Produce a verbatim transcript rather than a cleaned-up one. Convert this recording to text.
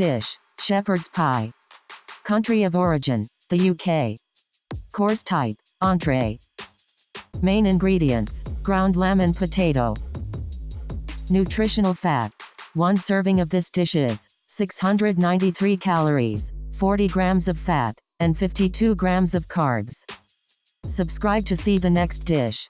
Dish, shepherd's pie. Country of origin, the U K. Course type, entree. Main ingredients, ground lamb and potato. Nutritional facts, one serving of this dish is six hundred ninety-three calories, forty grams of fat, and fifty-two grams of carbs. Subscribe to see the next dish.